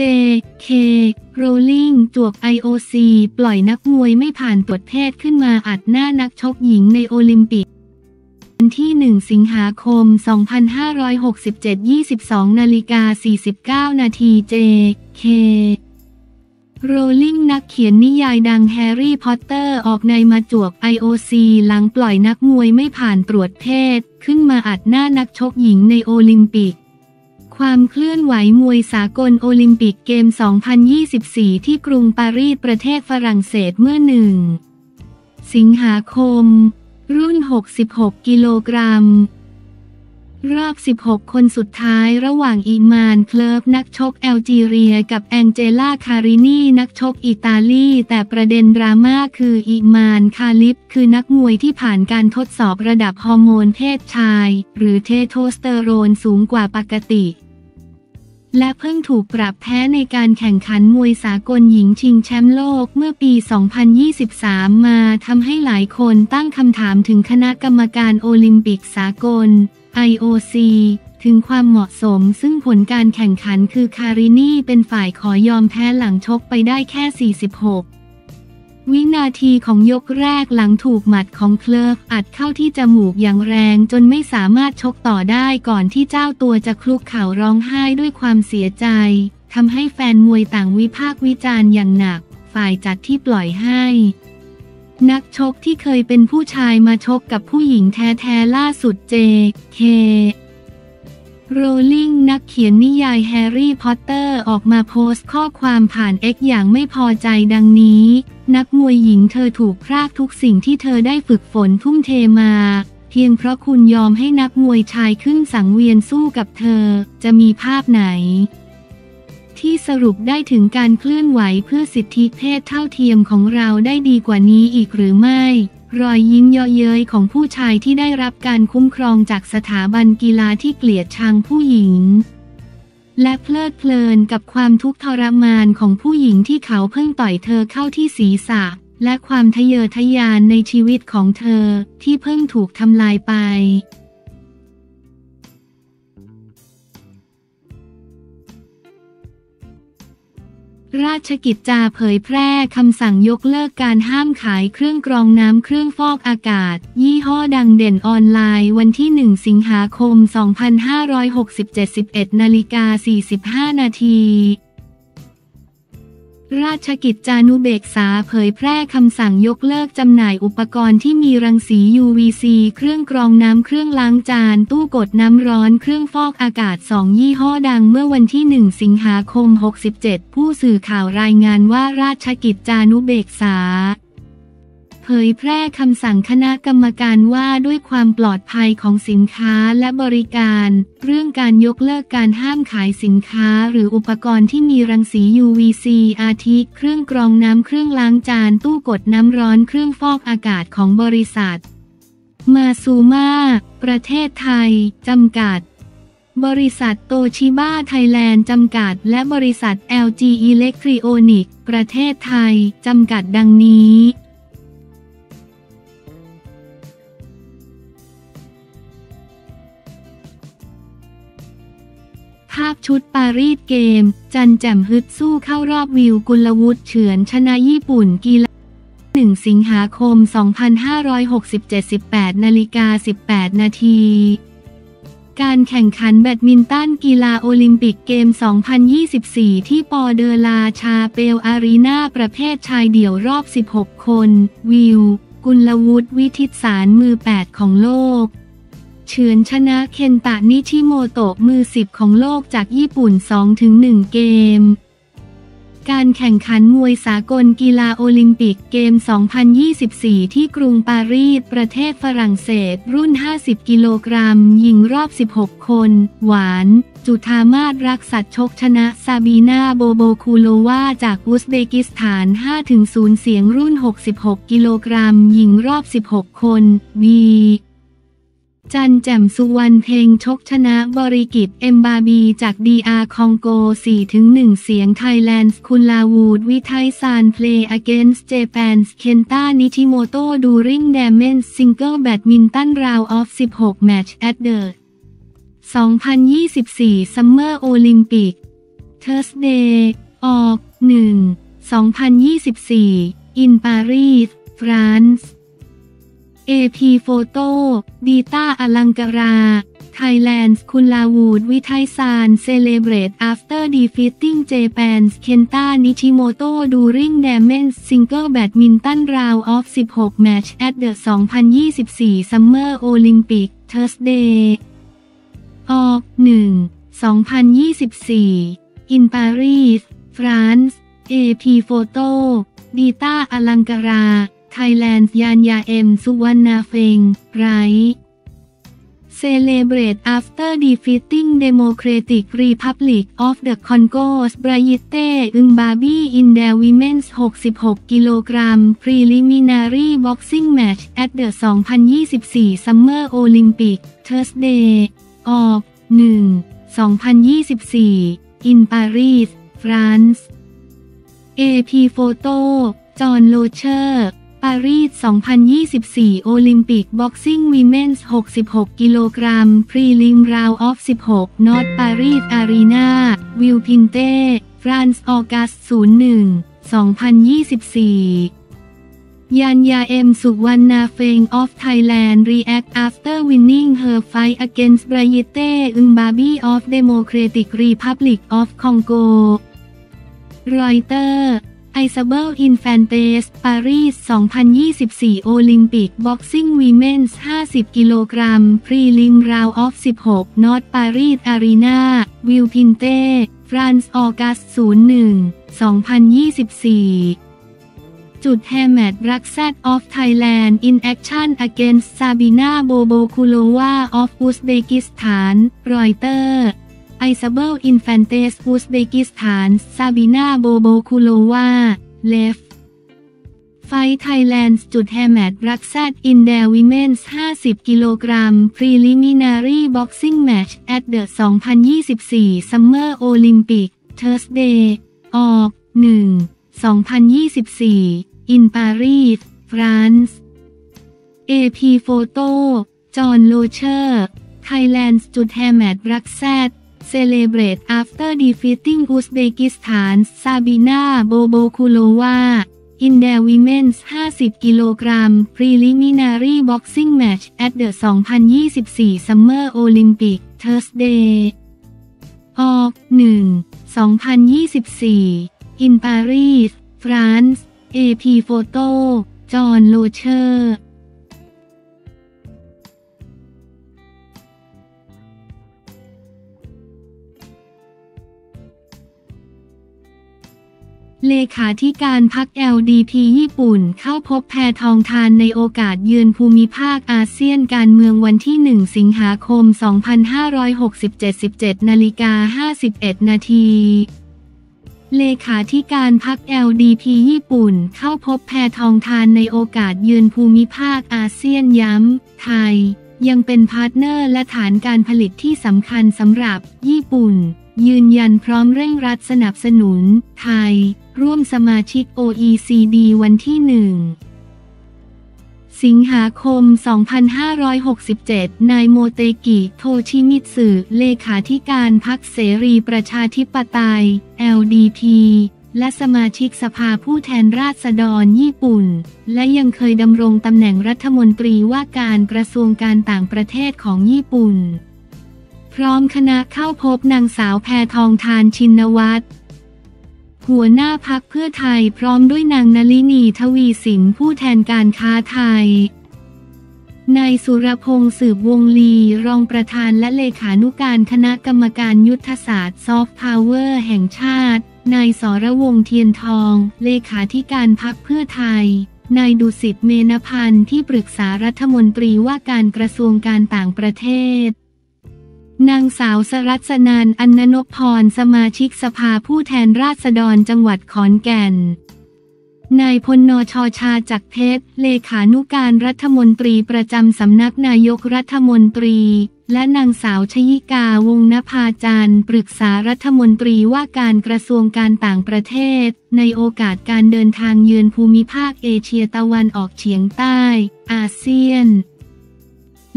J.K. Rowling จวก IOC ปล่อยนักมวยไม่ผ่านตรวจเทศขึ้นมาอัดหน้านักชกหญิงในโอลิมปิกวันที่ 1 สิงหาคม 2567 22:49 น.J.K. Rowling นักเขียนนิยายดังแฮร์รี่พอตเตอร์ออกในมาจวก IOC หลังปล่อยนักมวยไม่ผ่านตรวจเทศขึ้นมาอัดหน้านักชกหญิงในโอลิมปิกความเคลื่อนไหวมวยสากลโอลิมปิกเกม 2024 ที่กรุงปารีสประเทศฝรั่งเศสเมื่อ 1 สิงหาคมรุ่น66กิโลกรัมรอบ16คนสุดท้ายระหว่างอีมานเคลิฟนักชกแอลจีเรียกับแองเจล่าคารินีนักชกอิตาลีแต่ประเด็นดราม่าคืออีมานคาลิฟคือนักมวยที่ผ่านการทดสอบระดับฮอร์โมนเพศชายหรือเทโทสเตอโรนสูงกว่าปกติและเพิ่งถูกปรับแพ้ในการแข่งขันมวยสากลหญิงชิงแชมป์โลกเมื่อปี 2023 มาทำให้หลายคนตั้งคำถามถึงคณะกรรมการโอลิมปิกสากล IOC ถึงความเหมาะสมซึ่งผลการแข่งขันคือคารินีเป็นฝ่ายขอยอมแพ้หลังชกไปได้แค่ 46 วินาทีของยกแรกหลังถูกหมัดของเคลิฟอัดเข้าที่จมูกอย่างแรงจนไม่สามารถชกต่อได้ก่อนที่เจ้าตัวจะคลุกเข่าร้องไห้ด้วยความเสียใจทำให้แฟนมวยต่างวิพากษ์วิจารณ์อย่างหนักฝ่ายจัดที่ปล่อยให้นักชกที่เคยเป็นผู้ชายมาชกกับผู้หญิงแท้ๆล่าสุด J.K. Rowling นักเขียนนิยายแฮร์รี่พอตเตอร์ออกมาโพสต์ข้อความผ่าน X อย่างไม่พอใจดังนี้นักมวยหญิงเธอถูกพรากทุกสิ่งที่เธอได้ฝึกฝนทุ่มเทมาเพียงเพราะคุณยอมให้นักมวยชายขึ้นสังเวียนสู้กับเธอจะมีภาพไหนที่สรุปได้ถึงการเคลื่อนไหวเพื่อสิทธิเพศเท่าเทียมของเราได้ดีกว่านี้อีกหรือไม่รอยยิ้มเยาะเย้ยของผู้ชายที่ได้รับการคุ้มครองจากสถาบันกีฬาที่เกลียดชังผู้หญิงและเพลิดเพลินกับความทุกข์ทรมานของผู้หญิงที่เขาเพิ่งต่อยเธอเข้าที่ศีรษะและความทะเยอทะยานในชีวิตของเธอที่เพิ่งถูกทำลายไปราชกิจจาเผยแพร่คำสั่งยกเลิกการห้ามขายเครื่องกรองน้ำเครื่องฟอกอากาศยี่ห้อดังเด่นออนไลน์วันที่ 1 สิงหาคม 2567 11:45 น.ราชกิจจานุเบกษาเผยแพร่คำสั่งยกเลิกจำหน่ายอุปกรณ์ที่มีรังสี UVC เครื่องกรองน้ำเครื่องล้างจานตู้กดน้ำร้อนเครื่องฟอกอากาศ2ยี่ห้อดังเมื่อวันที่ 1 สิงหาคม 67ผู้สื่อข่าวรายงานว่าราชกิจจานุเบกษาเผยแพร่คำสั่งคณะกรรมการว่าด้วยความปลอดภัยของสินค้าและบริการเรื่องการยกเลิกการห้ามขายสินค้าหรืออุปกรณ์ที่มีรังสี UVC อาทิเครื่องกรองน้ำเครื่องล้างจานตู้กดน้ำร้อนเครื่องฟอกอากาศของบริษัทมาซูมาประเทศไทยจำกัดบริษัทโตชิบ้าไทยแลนด์จำกัดและบริษัท LG Electronics ประเทศไทยจำกัดดังนี้ภาพชุดปารีสเกมจันแจ่มฮึดสู้เข้ารอบวิวกุลวุฒิเฉือนชนะญี่ปุ่นกีฬา 1 สิงหาคม 2567 18:18 น.การแข่งขันแบดมินตันกีฬาโอลิมปิกเกม 2024 ที่ปอเดอลาชาเปลอารีนาประเภทชายเดี่ยวรอบ 16 คนวิวกุลวุฒิวิทิตสารมือ 8 ของโลกเฉือนชนะเคนตะนิชิโมโตะมือ 10 ของโลกจากญี่ปุ่น 2-1 เกมการแข่งขันมวยสากลกีฬาโอลิมปิกเกม 2024 ที่กรุงปารีสประเทศฝรั่งเศสรุ่น50กิโลกรัมหญิงรอบ16คนหวานจุฑามาศรักษัตชกชนะซาบีนาโบโบคูโลวาจากอุซเบกิสถาน 5-0 เสียงรุ่น66กิโลกรัมหญิงรอบ16คนบีจันแจ่มสุวรรณเพ็งชกชนะบริกิตเอ็มบาบีจากดีอาร์คองโก 4-1 เสียงไทยแลนด์คุณลาวูดวิไทซานเพลย์อะเกนส์เจแปนเคนต้านิชิโมโตะดูริงแดมเมนซิงเกิลแบดมินตันราวออฟ16แมตช์แอดเดอร์2024ซัมเมอร์โอลิมปิก Thursday ออก1/2024 in Paris France AP Photo ดีต้าอลังการา Thailand คุณลาวูดวิทัยซาน Celebrate After Defeating Japan's Kenta Nishimoto During Diamond Single Badminton Round of 16 Match at the 2024 Summer Olympic Thursday ออก1/2024 in Paris France AP Photo ดีต้าอลังการาไทยแลนด์ยานยาเอ็มสุวรรณาเฟงไรเซเลเบรต after defeating Democratic Republic of the Congo's Braithte Umbabi in the women's 66 กิโลกรัม preliminary boxing match at the 2024 Summer Olympic Thursday ออก1/2024 in Paris France AP Photo จอห์นโลเชอร์ปารีส 2024 โอลิมปิกบ็อกซิ่งวีเมนส์ 66 กิโลกรัม พรีลิมราวออฟ 16 นอร์ทปารีส อารีนาวิลพินเต้ฟรานซ์ออกัส 01 2024ยานยาเอ็มสุวรรณาเฟง of Thailand react after winning her fight against Braithte Umbabi of Democratic Republic of Congo รอยเตอร์ไอซาเบล อินแฟนเตส ปารีส 2024 โอลิมปิก บ็อกซิ่ง วีเมนส์ 50 กิโลกรัม พรีลิม ราวออฟ 16 นอร์ท ปารีส อารีนา วิลพินเต้ ฟรานซ์ ออกัส 01 2024จุดแฮมแมดรักแซดออฟไทยแลนด์อินแอคชั่น against ซาบีนาโบโบคูโลวาออฟอุซเบกิสถานรอยเตอร์ไอซาเบล อินแฟนเตส อุซเบกิสถานซาบีนาโบโบคูโลวาเลฟไฟไทยแลนด์จุดแฮมแมดรักแซดอินเดวิเมนส์ 50 กิโลกรัม preliminary boxing match at the 2024 Summer Olympic Thursday ออก1/2024 in Paris France AP Photo จอห์นโลเชอร์ Thailand จุดแฮมแมดรักแซด Celebrate after defeating Uzbekistan Sabina Bobokulova in the women's 50 กิโลกรัม preliminary boxing match at the 2024 Summer Olympic Thursday ออก1/2024in Paris France AP Photo จอห์นโลเชอร์เลขาธิการพรรค LDP ญี่ปุ่นเข้าพบแพทองธารในโอกาสเยือนภูมิภาคอาเซียนการเมืองวันที่1 สิงหาคม 2567 17:51 น.เลขาธิการพรรค LDP ญี่ปุ่นเข้าพบแพทองธารในโอกาสเยือนภูมิภาคอาเซียนย้ำไทยยังเป็นพาร์ทเนอร์และฐานการผลิตที่สำคัญสำหรับญี่ปุ่นยืนยันพร้อมเร่งรัดสนับสนุนไทยร่วมสมาชิก OECD วันที่1 สิงหาคม 2567 นายโมเตกิ โทชิมิตสึ เลขาธิการพรรคเสรีประชาธิปไตย LDP และสมาชิกสภาผู้แทนราษฎรญี่ปุ่นและยังเคยดำรงตำแหน่งรัฐมนตรีว่าการกระทรวงการต่างประเทศของญี่ปุ่นพร้อมคณะเข้าพบนางสาวแพทองธารชินวัตรหัวหน้าพรรคเพื่อไทยพร้อมด้วยนางนลินี ทวีสินผู้แทนการค้าไทยนายสุรพงษ์สืบวงลีรองประธานและเลขานุการคณะกรรมการยุทธศาสตร์ซอฟต์พาวเวอร์แห่งชาตินายสรวงศ์เทียนทองเลขาธิการพรรคเพื่อไทยนายดุสิต เมณพันธ์ที่ปรึกษารัฐมนตรีว่าการกระทรวงการต่างประเทศนางสาวสรัสนันท์ อรรณนพพรสมาชิกสภาผู้แทนราษฎรจังหวัดขอนแก่นนายพลนช.ชาจักรเพชรเลขานุการรัฐมนตรีประจำสำนักนายกรัฐมนตรีและนางสาวชยิกาวงศ์นภาจันทร์ปรึกษารัฐมนตรีว่าการกระทรวงการต่างประเทศในโอกาสการเดินทางเยือนภูมิภาคเอเชียตะวันออกเฉียงใต้อาเซียน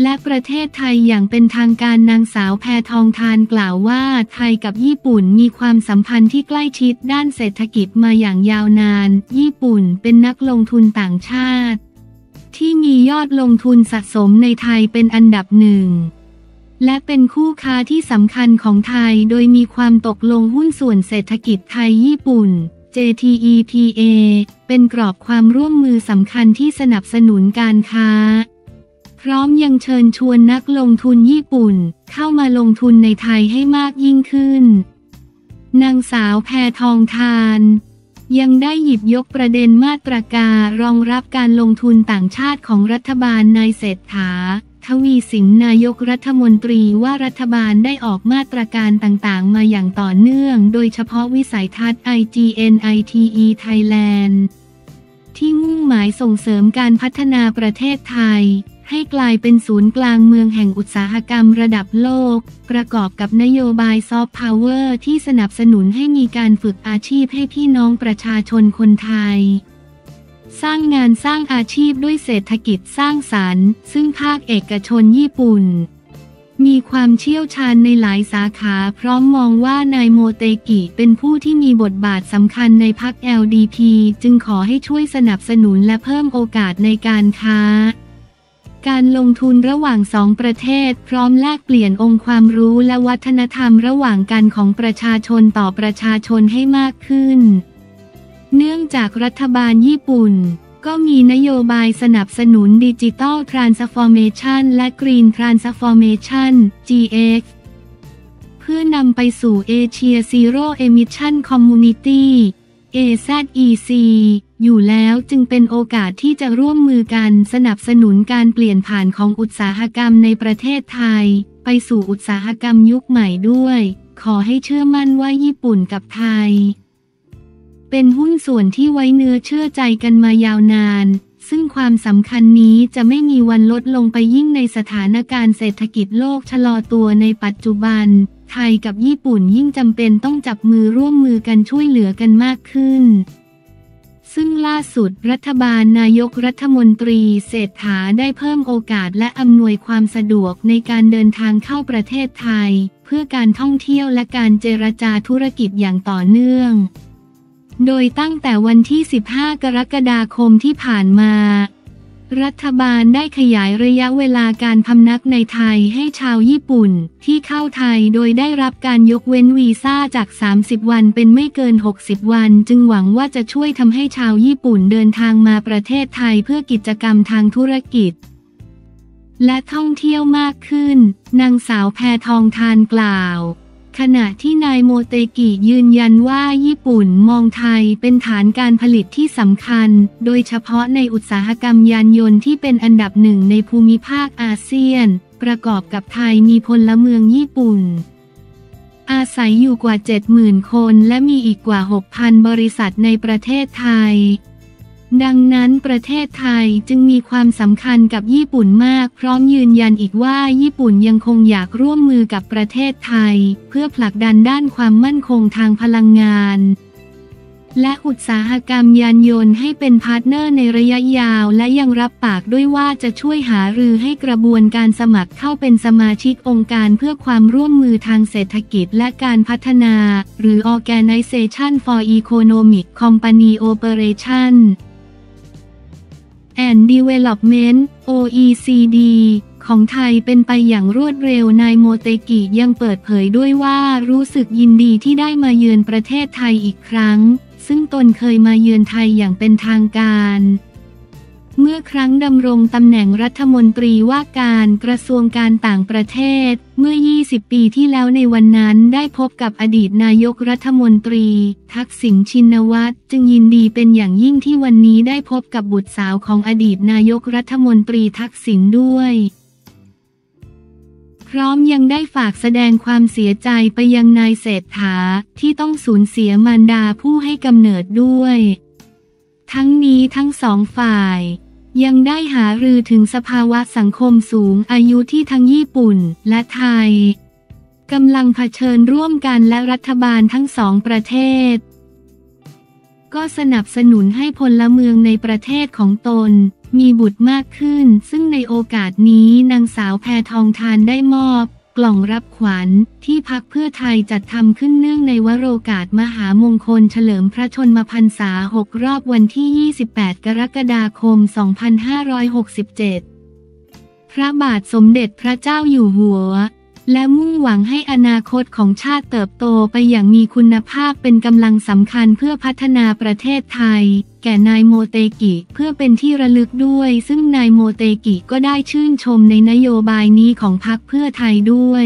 และประเทศไทยอย่างเป็นทางการนางสาวแพทองธารกล่าวว่าไทยกับญี่ปุ่นมีความสัมพันธ์ที่ใกล้ชิดด้านเศรษฐกิจมาอย่างยาวนานญี่ปุ่นเป็นนักลงทุนต่างชาติที่มียอดลงทุนสะสมในไทยเป็นอันดับหนึ่งและเป็นคู่ค้าที่สำคัญของไทยโดยมีความตกลงหุ้นส่วนเศรษฐกิจไทยญี่ปุ่น JTEPA เป็นกรอบความร่วมมือสำคัญที่สนับสนุนการค้าพร้อมยังเชิญชวนนักลงทุนญี่ปุ่นเข้ามาลงทุนในไทยให้มากยิ่งขึ้นนางสาวแพทองธารยังได้หยิบยกประเด็นมาตรการรองรับการลงทุนต่างชาติของรัฐบาลนายเศรษฐาทวีสินนายกรัฐมนตรีว่ารัฐบาลได้ออกมาตรการต่างๆมาอย่างต่อเนื่องโดยเฉพาะวิสัยทัศน์ IGNITE Thailand ที่มุ่งหมายส่งเสริมการพัฒนาประเทศไทยให้กลายเป็นศูนย์กลางเมืองแห่งอุตสาหกรรมระดับโลกประกอบกับนโยบายซอฟต์พาวเวอร์ที่สนับสนุนให้มีการฝึกอาชีพให้พี่น้องประชาชนคนไทยสร้างงานสร้างอาชีพด้วยเศรษฐกิจสร้างสรรค์ซึ่งภาคเอกชนญี่ปุ่นมีความเชี่ยวชาญในหลายสาขาพร้อมมองว่านายโมเตกิเป็นผู้ที่มีบทบาทสำคัญในพรรค LDP จึงขอให้ช่วยสนับสนุนและเพิ่มโอกาสในการค้าการลงทุนระหว่างสองประเทศพร้อมแลกเปลี่ยนองค์ความรู้และวัฒนธรรมระหว่างกันของประชาชนต่อประชาชนให้มากขึ้นเนื่องจากรัฐบาลญี่ปุ่นก็มีนโยบายสนับสนุนดิจิทัลทรานส์ฟอร์เมชันและกรีนทรานส์ฟอร์เมชัน GX เพื่อนำไปสู่เอเชียซีโร่เอมิชันคอมมูนิตี้ AZECอยู่แล้วจึงเป็นโอกาสที่จะร่วมมือกันสนับสนุนการเปลี่ยนผ่านของอุตสาหกรรมในประเทศไทยไปสู่อุตสาหกรรมยุคใหม่ด้วยขอให้เชื่อมั่นว่าญี่ปุ่นกับไทยเป็นหุ้นส่วนที่ไว้เนื้อเชื่อใจกันมายาวนานซึ่งความสำคัญนี้จะไม่มีวันลดลงไปยิ่งในสถานการณ์เศรษฐกิจโลกชะลอตัวในปัจจุบันไทยกับญี่ปุ่นยิ่งจำเป็นต้องจับมือร่วมมือกันช่วยเหลือกันมากขึ้นซึ่งล่าสุดรัฐบาลนายกรัฐมนตรีเศรษฐาได้เพิ่มโอกาสและอำนวยความสะดวกในการเดินทางเข้าประเทศไทยเพื่อการท่องเที่ยวและการเจรจาธุรกิจอย่างต่อเนื่องโดยตั้งแต่วันที่ 15 กรกฎาคมที่ผ่านมารัฐบาลได้ขยายระยะเวลาการพำนักในไทยให้ชาวญี่ปุ่นที่เข้าไทยโดยได้รับการยกเว้นวีซ่าจาก30วันเป็นไม่เกิน60วันจึงหวังว่าจะช่วยทำให้ชาวญี่ปุ่นเดินทางมาประเทศไทยเพื่อกิจกรรมทางธุรกิจและท่องเที่ยวมากขึ้นนางสาวแพทองธารกล่าวขณะที่นายโมเตกิยืนยันว่าญี่ปุ่นมองไทยเป็นฐานการผลิตที่สำคัญโดยเฉพาะในอุตสาหกรรมยานยนต์ที่เป็นอันดับหนึ่งในภูมิภาคอาเซียนประกอบกับไทยมีพลเมืองญี่ปุ่นอาศัยอยู่กว่า 70,000 คนและมีอีกกว่า 6,000 บริษัทในประเทศไทยดังนั้นประเทศไทยจึงมีความสำคัญกับญี่ปุ่นมากพร้อมยืนยันอีกว่าญี่ปุ่นยังคงอยากร่วมมือกับประเทศไทยเพื่อผลักดันด้านความมั่นคงทางพลังงานและอุตสาหกรรมยานยนต์ให้เป็นพาร์ทเนอร์ในระยะยาวและยังรับปากด้วยว่าจะช่วยหารือให้กระบวนการสมัครเข้าเป็นสมาชิกองค์การเพื่อความร่วมมือทางเศรษฐกิจและการพัฒนาหรือ Organization for Economic Company Operation and Development OECD ของไทยเป็นไปอย่างรวดเร็วนายโมเตกิยังเปิดเผยด้วยว่ารู้สึกยินดีที่ได้มาเยือนประเทศไทยอีกครั้งซึ่งตนเคยมาเยือนไทยอย่างเป็นทางการเมื่อครั้งดำรงตำแหน่งรัฐมนตรีว่าการกระทรวงการต่างประเทศเมื่อ20ปีที่แล้วในวันนั้นได้พบกับอดีตนายกรัฐมนตรีทักษิณชินวัตรจึงยินดีเป็นอย่างยิ่งที่วันนี้ได้พบกับบุตรสาวของอดีตนายกรัฐมนตรีทักษิณด้วยพร้อมยังได้ฝากแสดงความเสียใจไปยังนายเศรษฐาที่ต้องสูญเสียมารดาผู้ให้กำเนิดด้วยทั้งนี้ทั้งสองฝ่ายยังได้หารือถึงสภาวะสังคมสูงอายุที่ทั้งญี่ปุ่นและไทยกำลังเผชิญร่วมกันและรัฐบาลทั้งสองประเทศ ก็สนับสนุนให้พลเมืองในประเทศของตนมีบุตรมากขึ้นซึ่งในโอกาสนี้นางสาวแพทองธารได้มอบกล่องรับขวัญที่พรรคเพื่อไทยจัดทำขึ้นเนื่องในวโรกาสมหามงคลเฉลิมพระชนมพรรษา 6 รอบวันที่ 28 กรกฎาคม 2567 พระบาทสมเด็จพระเจ้าอยู่หัวและมุ่งหวังให้อนาคตของชาติเติบโตไปอย่างมีคุณภาพเป็นกำลังสำคัญเพื่อพัฒนาประเทศไทยแก่นายโมเตกิเพื่อเป็นที่ระลึกด้วยซึ่งนายโมเตกิก็ได้ชื่นชมในนโยบายนี้ของพรรคเพื่อไทยด้วย